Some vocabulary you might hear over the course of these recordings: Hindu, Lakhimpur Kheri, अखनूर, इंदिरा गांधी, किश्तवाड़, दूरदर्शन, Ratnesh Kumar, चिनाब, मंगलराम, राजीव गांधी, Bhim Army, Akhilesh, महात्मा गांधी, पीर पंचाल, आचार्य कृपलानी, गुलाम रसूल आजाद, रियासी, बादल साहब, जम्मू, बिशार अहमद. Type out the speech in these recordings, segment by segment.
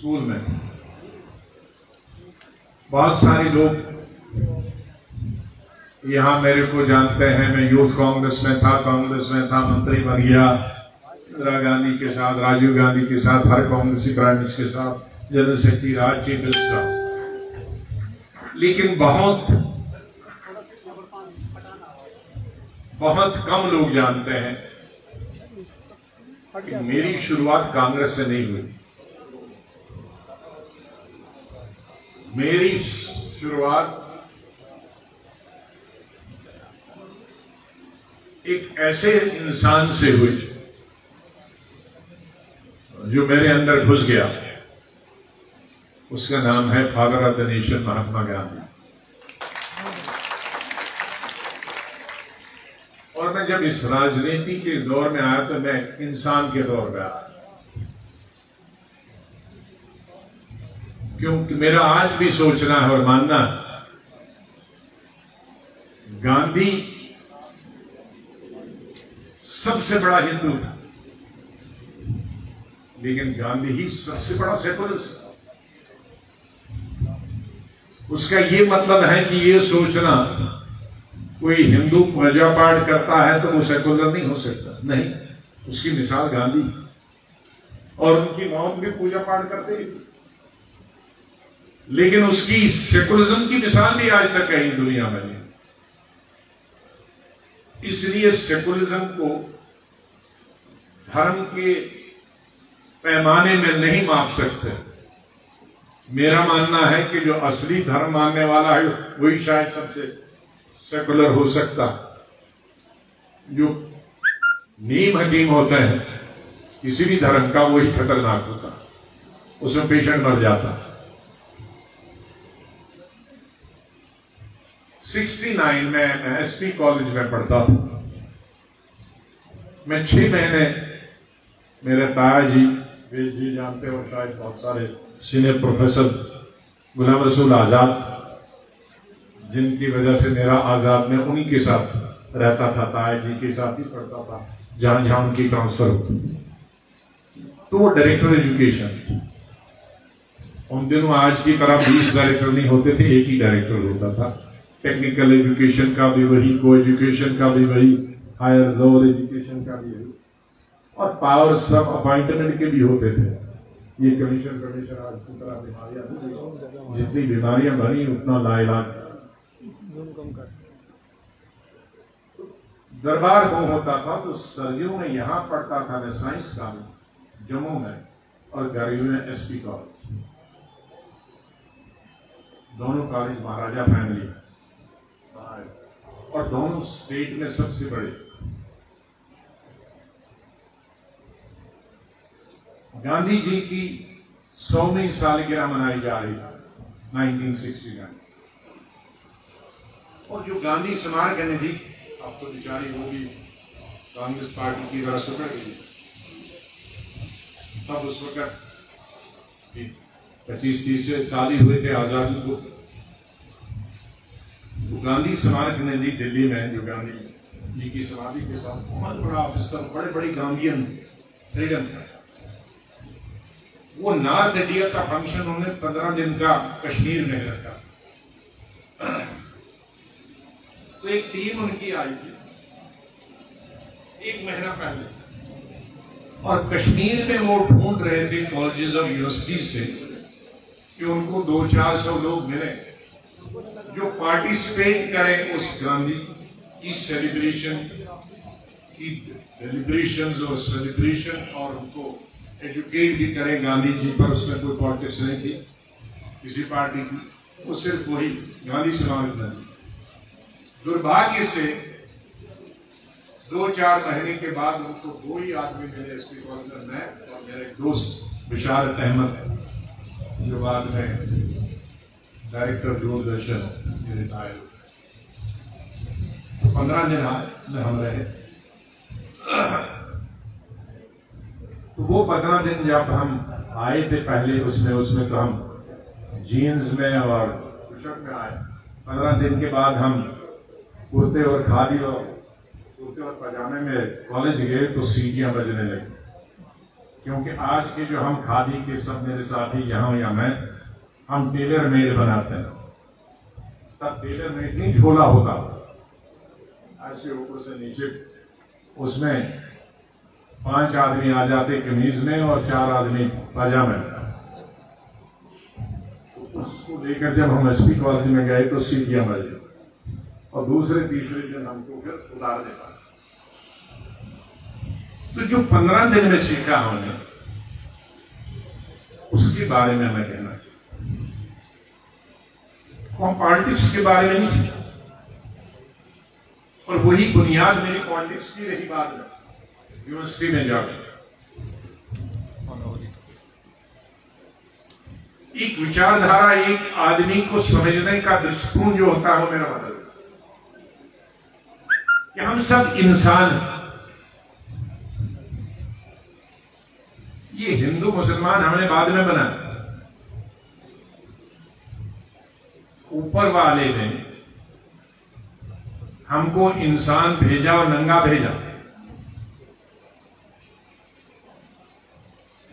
School में बहुत सारे लोग यहां मेरे को जानते हैं। मैं यूथ कांग्रेस में था, मंत्री बन गया, इंदिरा गांधी के साथ, राजीव गांधी के साथ, हर कांग्रेसी प्राइम मिनिस्टर के साथ, जनरल सेक्रेटरी, राज चीफ मिनिस्टर। लेकिन बहुत कम लोग जानते हैं कि मेरी शुरुआत कांग्रेस से नहीं हुई। मेरी शुरुआत एक ऐसे इंसान से हुई जो मेरे अंदर घुस गया, उसका नाम है father of the nation महात्मा गांधी। और मैं जब इस राजनीति के दौर में आया तो मैं इंसान के दौर में आया, क्योंकि मेरा आज भी सोचना है और मानना है गांधी सबसे बड़ा हिंदू था, लेकिन गांधी ही सबसे बड़ा सेकुलर। उसका ये मतलब है कि ये सोचना कोई हिंदू पूजा पाठ करता है तो वो सेकुलर नहीं हो सकता, नहीं। उसकी मिसाल गांधी और उनकी मौम भी पूजा पाठ करते ही, लेकिन उसकी सेकुलरिज्म की मिसाल भी आज तक कहीं दुनिया में नहीं। इसलिए सेकुलरिज्म को धर्म के पैमाने में नहीं माप सकते। मेरा मानना है कि जो असली धर्म मानने वाला है वही शायद सबसे सेकुलर हो सकता। जो नीम हकीम होते हैं किसी भी धर्म का, वही खतरनाक होता, उसमें पेशेंट मर जाता। 69 में मैं एसपी कॉलेज में पढ़ता था। मैं 6 महीने, मेरे तायाजी, वे जी जानते हो शायद, बहुत सारे सीनियर प्रोफेसर गुलाम रसूल आजाद, जिनकी वजह से मेरा आजाद में उन्हीं के साथ रहता था, तायाजी के साथ ही पढ़ता था, जहां जहां उनकी ट्रांसफर होती। तो वो डायरेक्टर एजुकेशन, उन दिनों आज की तरह 20 डायरेक्टर नहीं होते थे, एक ही डायरेक्टर होता था। टेक्निकल एजुकेशन का भी वही, को एजुकेशन का भी वही, हायर लोअर एजुकेशन का भी वही, और पावर सब अपॉइंटमेंट के भी होते थे। ये कमीशन आज की तरह बीमारियां, जितनी बीमारियां भरी उतना लाइलाज। दरबार को होता था तो सर्दियों में यहां पढ़ता था मैं, साइंस का में जम्मू में, और गर्मियों में एसपी कॉलेज, दोनों कॉलेज महाराजा फैमिली और दोनों स्टेट में सबसे बड़े। गांधी जी की 100वीं सालगिरह मनाई जा रही है 1969, और जो गांधी स्मारक है जी, आपको तो विचारी होगी, कांग्रेस पार्टी की राष्ट्रपति तब उस वक्त 25-30 साल ही हुए थे आजादी को। गांधी समाज ने दी दिल्ली में, जो गांधी जी की समाधि के साथ बहुत बड़ा अफसर, बड़े बड़े गांधीयन फ्रीडम, वो नॉर्थ इंडिया का फंक्शन उन्होंने 15 दिन का कश्मीर में रखा। तो एक टीम उनकी आई थी 1 महीना पहले, और कश्मीर में वो ढूंढ रहे थे कॉलेजेस और यूनिवर्सिटी से कि उनको 200-400 लोग मिले जो पार्टिसिपेट करें उस गांधी की सेलिब्रेशन और उनको एजुकेट भी करें गांधी जी पर। उसमें कोई पॉलिटिक्स नहीं थी किसी पार्टी की, वो सिर्फ वही गांधी समाज में। दुर्भाग्य से 2-4 महीने के बाद उनको 2 ही आदमी मिले एसपी कॉलेज में, और मेरे दोस्त बिशार अहमद, जो बाद में डायरेक्टर दूरदर्शन मेरे आए। 15 दिन में हम रहे, तो वो 15 दिन जब हम आए थे पहले उसमें तो हम जीन्स में और टी-शर्ट में आए। 15 दिन के बाद हम कुर्ते और खादी और कुर्ते और पजामे में कॉलेज गए तो सीटियां बजने लगी। क्योंकि आज के जो हम खादी के सब मेरे साथी यहाँ या मैं, हम टेलर मेड बनाते हैं। तब टेलर मेड नहीं झोला होता, ऐसे ऊपर से नीचे, उसमें 5 आदमी आ जाते कमीज में और 4 आदमी पाजामे। उसको लेकर जब हम एसपी कॉलेज में गए तो सीटियां बजी और दूसरे तीसरे दिन हमको फिर उतार देता। तो जो 15 दिन में सीखा हमने उसके बारे में हमें कहना चाहिए। हम पॉलिटिक्स के बारे में नहीं सीखा और वही बुनियाद मेरी पॉलिटिक्स की रही बात है यूनिवर्सिटी में जाकर। एक विचारधारा, एक आदमी को समझने का दृष्टिकोण जो होता है वो मेरा मतलब कि हम सब इंसान हैं। ये हिंदू मुसलमान हमने बाद में बनाया, ऊपर वाले ने हमको इंसान भेजा और नंगा भेजा।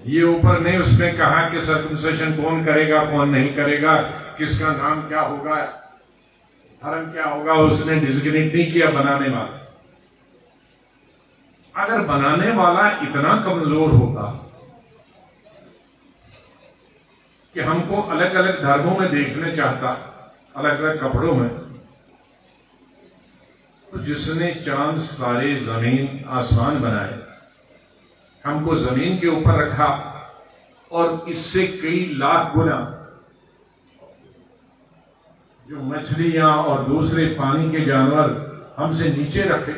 ये ऊपर ने उसमें कहा कि सर्कम्सेशन कौन करेगा कौन नहीं करेगा, किसका नाम क्या होगा, धर्म क्या होगा, उसने डिस्क्रिमिनेट नहीं किया बनाने वाला। अगर बनाने वाला इतना कमजोर होता कि हमको अलग अलग धर्मों में देखने चाहता, अलग अलग कपड़ों में, तो जिसने चांद सारे जमीन आसमान बनाए, हमको जमीन के ऊपर रखा और इससे कई लाख गुना जो मछलियां और दूसरे पानी के जानवर हमसे नीचे रखे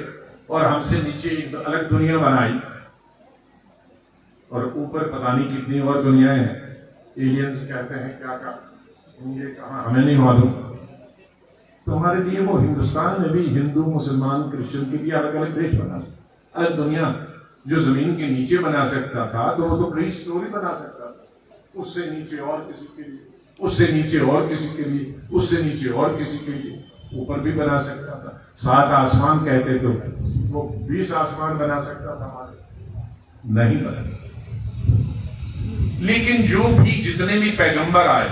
और हमसे नीचे एक अलग दुनिया बनाई और ऊपर पता नहीं कितनी और दुनियाएं हैं। एलियंस कहते हैं क्या का ये कहा हमें नहीं मालूम। तो हमारे लिए वो हिंदुस्तान में भी हिंदू मुसलमान क्रिश्चियन के लिए अलग अलग देश बना सकता, अलग दुनिया जो जमीन के नीचे बना सकता था तो वो तो ग्रीस स्टोरी बना सकता था, उससे नीचे और किसी के लिए, उससे नीचे और किसी के लिए, उससे नीचे और किसी के लिए, ऊपर भी बना सकता था। 7 आसमान कहते तो वो 20 आसमान बना सकता था, हमारे नहीं बना। लेकिन जो भी जितने भी पैगंबर आए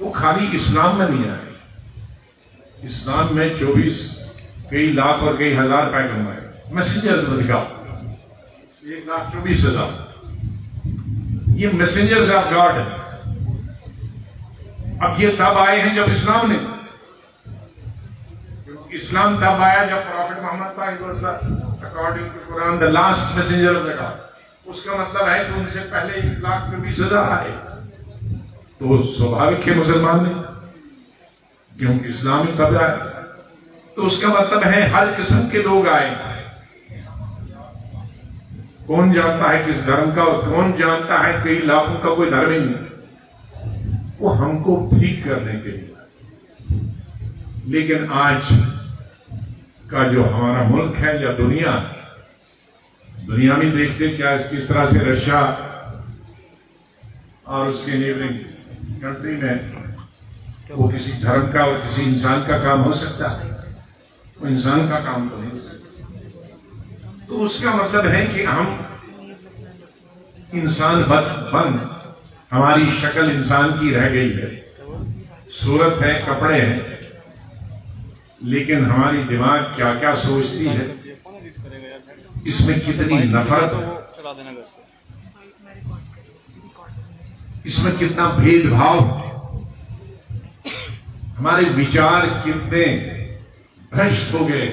वो खाली इस्लाम में नहीं आए। इस्लाम में 24 कई लाख और कई हजार पैगंबर है, मैसेंजर्स बदगा 1,24,000 ये मैसेंजर्स ऑफ गॉड है। अब ये तब आए हैं जब इस्लाम ने, इस्लाम तब आया जब prophet Mohammad according to Quran the last messenger of God, उसका मतलब है कि उनसे पहले 1,24,000 आए, तो स्वाभाविक है मुसलमान ने, क्योंकि इस्लाम ही तब आया। तो उसका मतलब है हर किस्म के लोग आए। कौन जानता है किस धर्म का, और कौन जानता है कई लाखों का कोई धर्म ही नहीं, वो हमको ठीक करने के लिए। लेकिन आज का जो हमारा मुल्क है या दुनिया, दुनिया में देखते क्या किस तरह से रशिया और उसके नेबरिंग कंट्री में वो किसी धर्म का और किसी इंसान का काम हो सकता है, वो इंसान का काम तो नहीं हो सकता। तो उसका मतलब है कि हम इंसान बन, हमारी शक्ल इंसान की रह गई है, सूरत है, कपड़े हैं, लेकिन हमारी दिमाग क्या क्या सोचती है, इसमें कितनी नफरत, इसमें कितना भेदभाव, हमारे विचार कितने भ्रष्ट हो गए,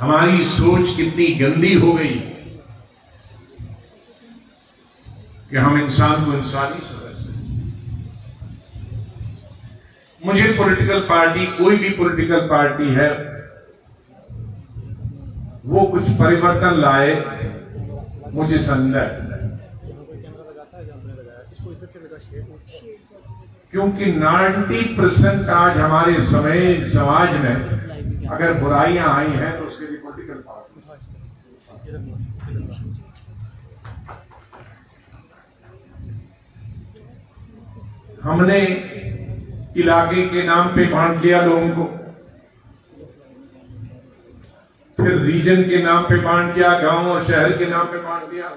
हमारी सोच कितनी गंदी हो गई कि हम इंसान को इंसान ही समझते हैं। मुझे पॉलिटिकल पार्टी, कोई भी पॉलिटिकल पार्टी है, वो कुछ परिवर्तन लाए, मुझे संदेह है, क्योंकि 90% आज हमारे समय समाज में अगर बुराइयां आई हैं तो उसके लिए पॉलिटिकल पार्टी। हमने इलाके के नाम पे बांट लिया लोगों को, फिर डिवीजन के नाम पे बांट दिया, गांव और शहर के नाम पे बांट दिया।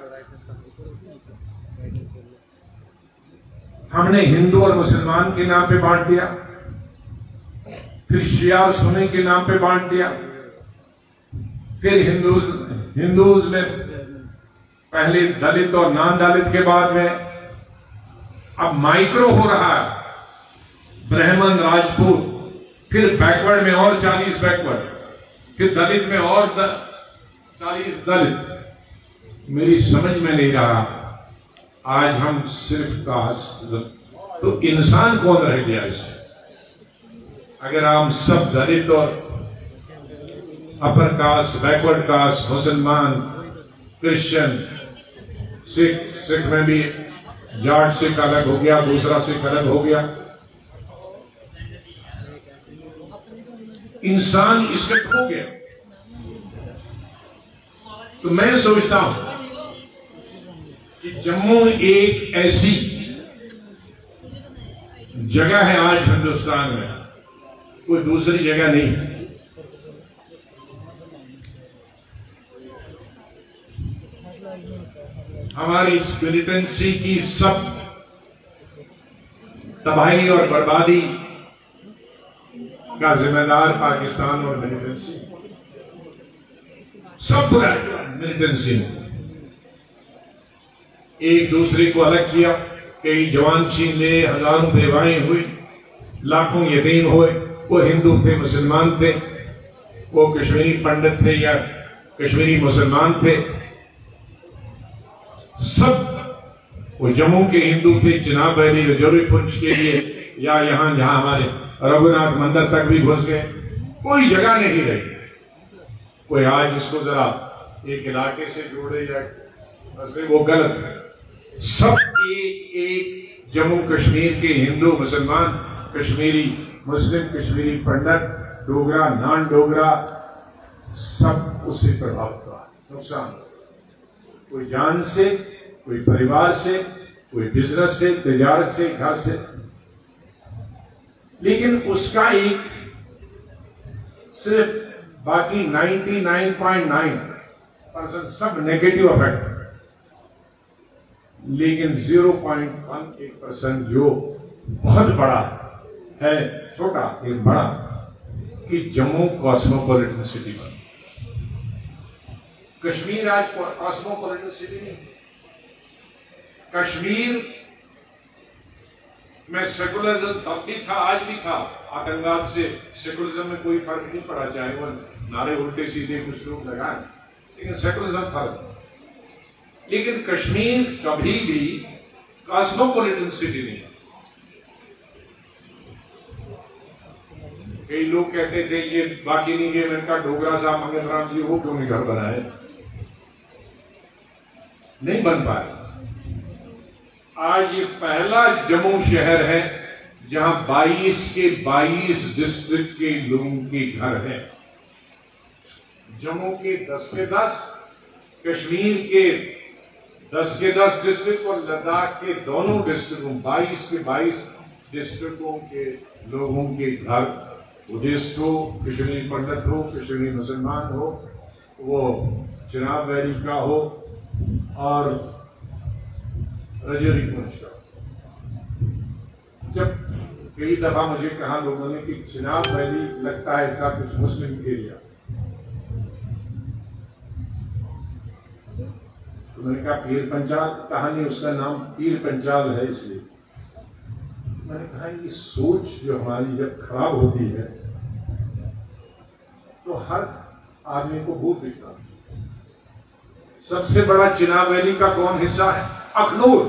हमने हिंदू और मुसलमान के नाम पे बांट दिया, फिर शिया और सुन्नी के नाम पे बांट दिया, फिर हिंदूज में पहले दलित और नॉन दलित के बाद में अब माइक्रो हो रहा है, ब्राह्मण राजपूत, फिर बैकवर्ड में और 40 बैकवर्ड, फिर दलित में और 40 दलित। मेरी समझ में नहीं रहा आज हम सिर्फ कास्ट, तो इंसान कौन रह गया इसमें? अगर हम सब दलित और अपर कास्ट, बैकवर्ड कास्ट, मुसलमान, क्रिश्चियन, सिख में भी जाट सिख अलग हो गया, दूसरा सिख अलग हो गया, इंसान इसमें खो गया। तो मैं सोचता हूं जम्मू एक ऐसी जगह है आज हिंदुस्तान में, कोई दूसरी जगह नहीं है। हमारी स्पिरिटेंसी की सब तबाही और बर्बादी का जिम्मेदार पाकिस्तान और मिलिटेंसी, सब पूरा मिलिटेंसी है। एक दूसरे को अलग किया, कई जवान छीन ले, हजारों बेवाएं हुई, लाखों यतीम हुए। वो हिंदू थे, मुसलमान थे, वो कश्मीरी पंडित थे या कश्मीरी मुसलमान थे, सब वो जम्मू के हिंदू थे, चिनाब वैली रजौरी पुंछ के लिए या यहां जहां हमारे रघुनाथ मंदिर तक भी घुस गए, कोई जगह नहीं रही। कोई आज इसको जरा एक इलाके से जोड़े या वो गलत है। सब एक एक जम्मू कश्मीर के हिंदू, मुसलमान, कश्मीरी मुस्लिम, कश्मीरी पंडित, डोगरा, नॉन डोगरा, सब उससे प्रभावित हुआ, नुकसान। कोई जान से, कोई परिवार से, कोई बिजनेस से, तजारत से, घर से। लेकिन उसका एक सिर्फ बाकी 99.9% सब नेगेटिव अफेक्ट, लेकिन 0.11% जो बहुत बड़ा है, छोटा एक बड़ा, कि जम्मू कॉस्मोपॉलिटन सिटी बन। कश्मीर आज कॉस्मोपॉलिटन सिटी नहीं। कश्मीर में सेकुलरिज्म तब भी था, आज भी था। आतंकवाद से सेकुलरिज्म में कोई फर्क नहीं पड़ा, चाहे वो नारे उल्टे सीधे कुछ लोग लगाए, लेकिन सेकुलरिज्म फर्क। लेकिन कश्मीर कभी भी कॉस्मोपॉलिटन सिटी नहीं है। कई लोग कहते थे ये बाकी नहीं, ये इनका डोगरा साहब मंगलराम जी वो क्यों नहीं घर बनाए, नहीं बन पाए। आज ये पहला जम्मू शहर है जहां 22 के 22 डिस्ट्रिक्ट के लोगों के घर हैं। जम्मू के 10 के 10, कश्मीर के 10 के 10 डिस्ट्रिक्ट और लद्दाख के दोनों डिस्ट्रिक्टों 22 के 22 डिस्ट्रिक्टों के लोगों के घर, बुद्धिस्ट हो, कश्मीरी पंडित हो, कश्मीरी मुसलमान हो, वो चिनाब वैली का हो और रजौरी पुंछ का। जब कई दफा मुझे कहा लोगों ने कि चिनाब वैली लगता है ऐसा कुछ मुस्लिम एरिया, मैंने कहा पीर पंचाल, कहानी उसका नाम पीर पंचाल है इसलिए। मैंने कहा ये सोच जो हमारी जब खराब होती है तो हर आदमी को भूत दिखता। सबसे बड़ा चिनाब वैली का कौन हिस्सा है? अखनूर।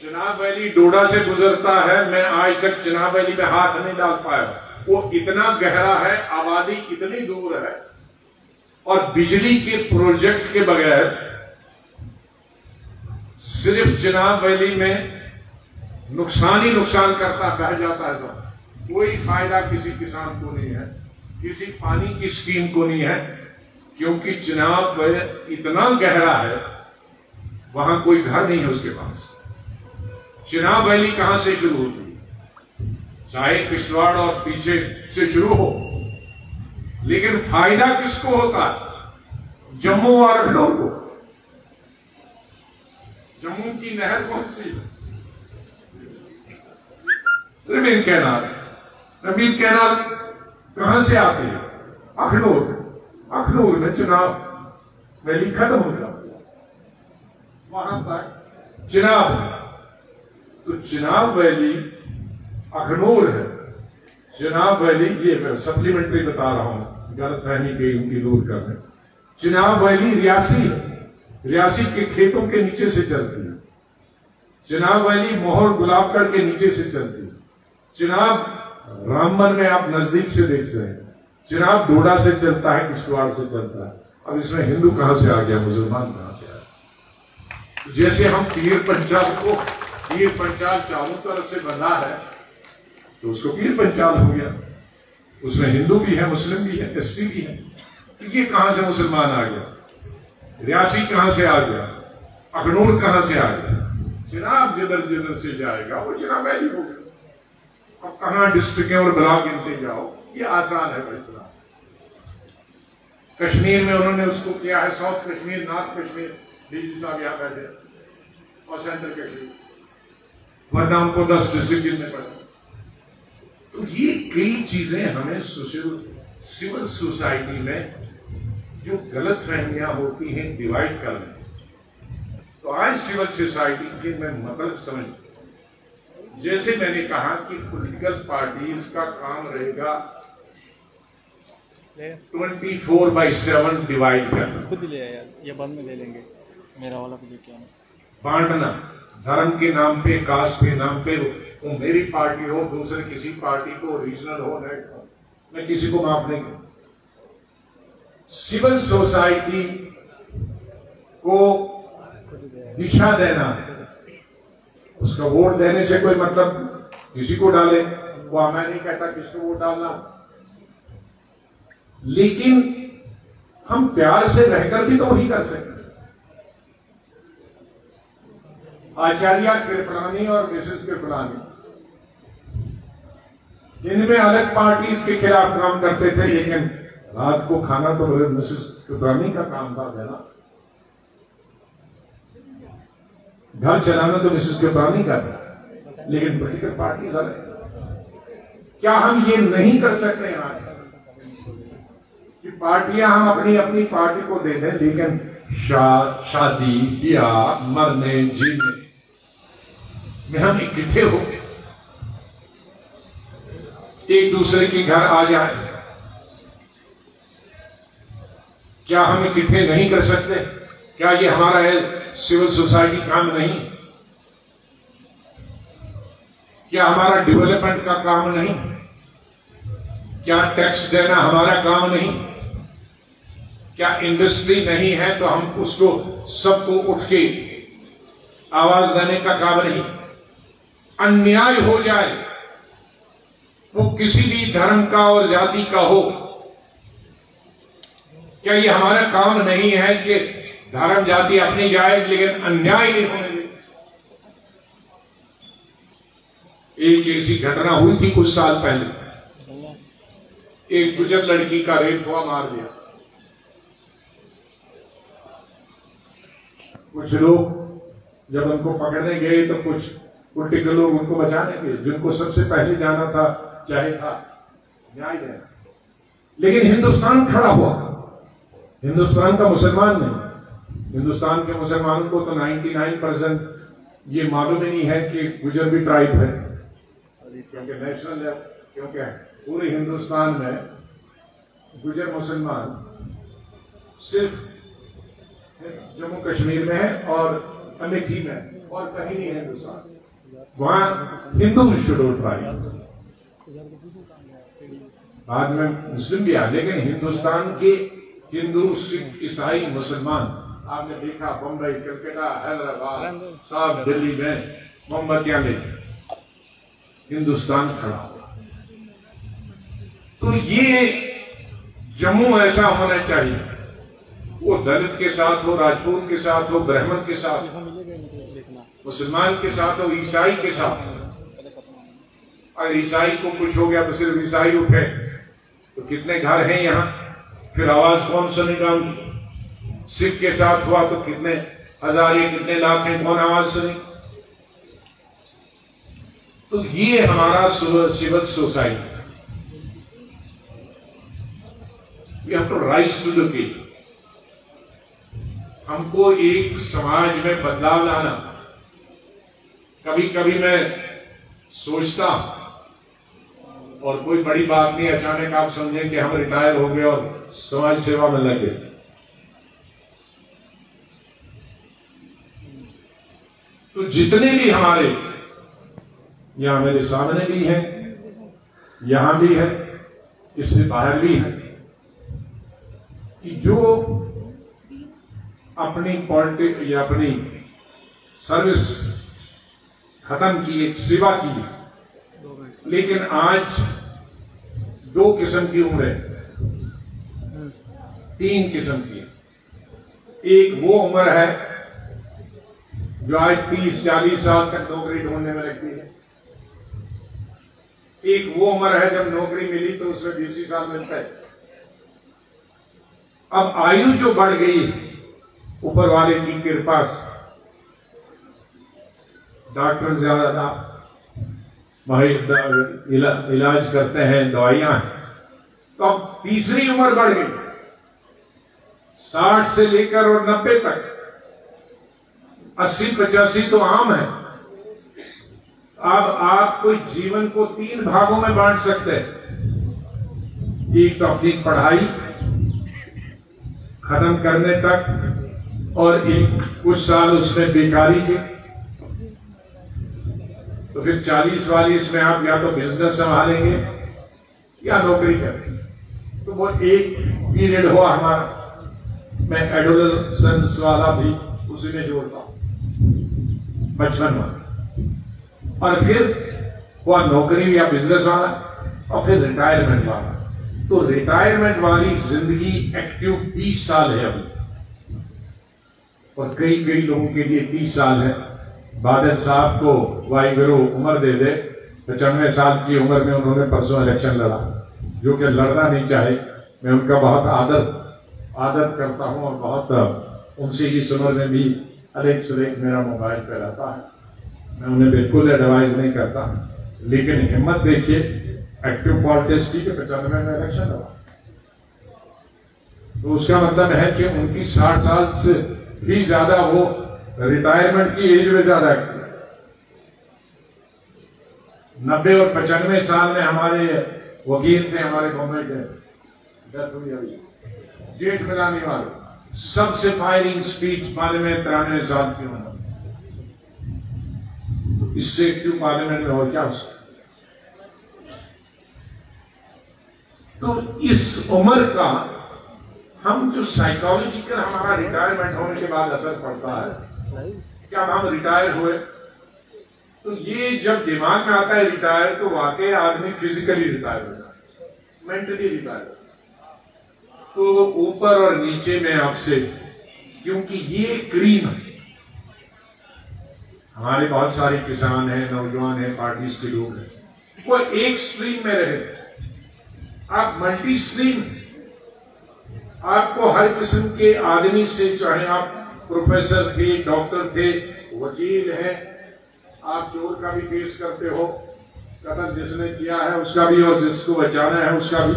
चिनाब वैली डोडा से गुजरता है। मैं आज तक चिनाब वैली में हाथ नहीं डाल पाया, वो इतना गहरा है, आबादी इतनी दूर है और बिजली के प्रोजेक्ट के बगैर सिर्फ चिनाब वैली में नुकसान ही नुकसान करता बह जाता है सब। कोई फायदा किसी किसान को नहीं है, किसी पानी की स्कीम को नहीं है, क्योंकि चिनाब इतना गहरा है, वहां कोई घर नहीं है उसके पास। चिनाब वैली कहां से शुरू होती है? चाहे पिछवाड़ और पीछे से शुरू हो, लेकिन फायदा किसको होता? जम्मू और लोगों, जम्मू की नहर कौन सी? रिबीन कैनाल। रिबीन कैनाल कहां से आती है? अखनूर। अखनूर में चुनाव रैली खत्म हो जाती है, वहां तक चिनाब है। तो चिनाब वैली अखनूर है, चिनाब वैली। ये मैं सप्लीमेंट्री बता रहा हूं, गलतफहमी के उनकी दूर करने। चिनाब वैली रियासी है, रियासी के खेतों के नीचे से चलती है। चिनाब वैली मोहर गुलाबगढ़ के नीचे से चलती है। चिनाब रामबन में आप नजदीक से देख रहे हैं। चिनाब डोडा से चलता है, किश्तवाड़ से चलता है। अब इसमें हिंदू कहां से आ गया, मुसलमान कहां से आया? जैसे हम पीर पंचाल को, पीर पंचाल चारों तरफ से बना है तो उसको पीर पंचाल हो गया। उसमें हिंदू भी है, मुस्लिम भी है, एसटी भी है। तो ये कहां से मुसलमान आ गया? रियासी कहां से आ गया? अखनूर कहां से आ गया? चिनाब जिधर जिधर से जाएगा वो चिनाब वैली हो गया। अब कहां डिस्ट्रिक्ट और ब्लॉक गिनते जाओ, ये आसान है भाई साहब। कश्मीर में उन्होंने उसको किया है south Kashmir, north Kashmir. DG साहब यहां बैठे, और सेंट्रल कश्मीर, वरना उनको 10 डिसिप्लिन में पड़ा। तो ये कई चीजें हमें सिविल सोसाइटी में जो गलत फहमियां होती हैं डिवाइड कर लें। तो आज सिविल सोसाइटी के मैं मतलब समझ, जैसे मैंने कहा कि पॉलिटिकल पार्टीज का काम रहेगा 24/7 डिवाइड करना। खुद ले आया, ये बंद में ले लेंगे, मेरा वाला भी लेके आना, बांटना, धर्म के नाम पे, कास्ट के नाम पे। वो मेरी पार्टी हो, दूसरे किसी पार्टी को, रीजनल हो, नेट हो, मैं किसी को माफ नहीं करूं। सिविल सोसाइटी को दिशा देना है। उसका वोट देने से कोई मतलब, किसी को डाले वो मैं नहीं कहता किसको वोट डालना, लेकिन हम प्यार से रहकर भी तो वही कर सकते। आचार्य कृपलानी और मिसेस कृपलानी, इनमें अलग पार्टीज के खिलाफ काम करते थे, लेकिन रात को खाना तो मिसेस कृपलानी का काम था देना, घर चलाना तो मिसेस कृपलानी का था, लेकिन पॉलिटिकल पार्टीज अलग। क्या हम ये नहीं कर सकते आज कि पार्टियां हम अपनी अपनी पार्टी को दे दें, लेकिन शादी, ब्याह, मरने जीने में हम इकट्ठे हो एक दूसरे के घर आ जाए? क्या हम इकट्ठे नहीं कर सकते? क्या ये हमारा है सिविल सोसाइटी काम नहीं? क्या हमारा डेवलपमेंट का काम नहीं? क्या टैक्स देना हमारा काम नहीं? क्या इंडस्ट्री नहीं है तो हम उसको सबको उठ के आवाज देने का काम नहीं? अन्याय हो जाए वो किसी भी धर्म का और जाति का हो, क्या ये हमारा काम नहीं है कि धर्म जाति अपनी जाए लेकिन अन्याय नहीं होने दे? एक ऐसी घटना हुई थी कुछ साल पहले, एक गुजर लड़की का रेप हुआ, मार दिया। कुछ लोग जब उनको पकड़ने गए तो कुछ उल्टे लोग उनको बचाने गए, जिनको सबसे पहले जाना था, चाहे था न्याय देना। लेकिन हिंदुस्तान खड़ा हुआ, हिंदुस्तान का मुसलमान नहीं। हिंदुस्तान के मुसलमानों को तो 99% ये मालूम ही नहीं है कि गुजर भी ट्राइब है, क्योंकि नेशनल है, क्योंकि पूरे हिंदुस्तान में गुजर मुसलमान सिर्फ जम्मू कश्मीर में है और अमेठी में, और कहीं नहीं है हिंदुस्तान। वहां हिंदू शेड्यूल ट्राइब, बाद में मुस्लिम भी आए, लेकिन हिंदुस्तान के हिंदू, सिख, ईसाई, मुसलमान। आपने देखा बम्बई, कलकत्ता, हैदराबाद, साउथ दिल्ली में मोमबत्तियां लेके हिंदुस्तान खड़ा हुआ। तो ये जम्मू ऐसा होना चाहिए, वो दलित के साथ हो, राजपूत के साथ हो, ब्राह्मण के साथ, मुसलमान के साथ हो, ईसाई के साथ। और ईसाई को कुछ हो गया तो सिर्फ ईसाई उठे, तो कितने घर हैं यहाँ। फिर आवाज कौन सुनेगा उनकी? सिख के साथ हुआ तो कितने हजार या कितने लाख हैं, कौन आवाज सुने? तो ये हमारा civil society, we have to rise to the people. हमको एक समाज में बदलाव लाना। कभी कभी मैं सोचता हूं, और कोई बड़ी बात नहीं, अचानक आप समझें कि हम रिटायर हो गए और समाज सेवा में लगे। तो जितने भी हमारे यहां मेरे सामने भी हैं, यहां भी हैं, इससे बाहर भी हैं, कि जो अपनी पॉलिटिक्स या अपनी सर्विस खत्म की, एक सेवा की, लेकिन आज दो किस्म की उम्र है, तीन किस्म की है। एक वो उम्र है जो आज 30-40 साल तक नौकरी ढूंढने में लगती है। एक वो उम्र है जब नौकरी मिली तो उसमें 20 साल मिलता है। अब आयु जो बढ़ गई, ऊपर वाले की कृपा से डॉक्टर ज्यादा भाई इलाज करते हैं, दवाइयां हैं। तो अब तीसरी उम्र बढ़ गई, 60 से लेकर और 90 तक। 80-85 तो आम है। अब आप कोई जीवन को तीन भागों में बांट सकते हैं। एक तो अपनी पढ़ाई खत्म करने तक, और एक कुछ साल उसमें बेकारी के। तो फिर 40 वाली इसमें आप या तो बिजनेस संभालेंगे या नौकरी करेंगे। तो वो एक पीरियड हुआ हमारा। मैं एडोलेसेंस वाला भी उसी में जोड़ता हूं, बचपन वाला, और फिर हुआ नौकरी या बिजनेस वाला, और फिर रिटायरमेंट वाला। तो रिटायरमेंट वाली जिंदगी एक्टिव 30 साल है अभी, और कई कई लोगों के लिए 30 साल है। बादल साहब को वाहिगुरु उम्र दे दे, 95 साल की उम्र में उन्होंने परसों इलेक्शन लड़ा, जो कि लड़ना नहीं चाहे। मैं उनका बहुत आदर करता हूं, और बहुत उनसे इस उम्र में भी अलेख सुलेख मेरा मोबाइल पे रहता है। मैं उन्हें बिल्कुल एडवाइज नहीं करता, लेकिन हिम्मत देखिए, एक्टिव पॉलिटिक्स की 95 में इलेक्शन लगा। तो उसका मतलब है कि उनकी 60 साल से भी ज्यादा, वो रिटायरमेंट की एज में ज्यादा एक्टिव। 90 और 95 साल में हमारे वकील थे, हमारे गवर्नमेंट के डेथ हुई अभी डेट मिलाने वाले। सबसे फायरिंग स्पीच पार्लियामेंट 93 साल की उम्र। इससे एक्टिव पार्लियामेंट में और क्या हो सकता? तो इस उम्र का हम जो साइकोलॉजिकल हमारा रिटायरमेंट होने के बाद असर पड़ता है, कि अब हम रिटायर हुए, तो ये जब दिमाग में आता है रिटायर, तो वाकई आदमी फिजिकली रिटायर होता है, मेंटली रिटायर होता है। तो ऊपर और नीचे में आपसे, क्योंकि ये क्रीम है। हमारे बहुत सारे किसान हैं, नौजवान हैं, पार्टीज के लोग हैं, वो एक स्ट्रीम में रहे। आप मल्टी स्ट्रीम, आपको हर किस्म के आदमी से, चाहे आप प्रोफेसर थे, डॉक्टर थे, वकील हैं, आप चोर का भी केस करते हो, कतल जिसने किया है उसका भी, और जिसको बचाना है उसका भी,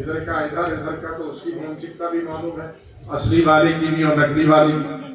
इधर का इधर, इधर का, तो उसकी मानसिकता भी मालूम है, असली वाले की भी और नकली वाले की।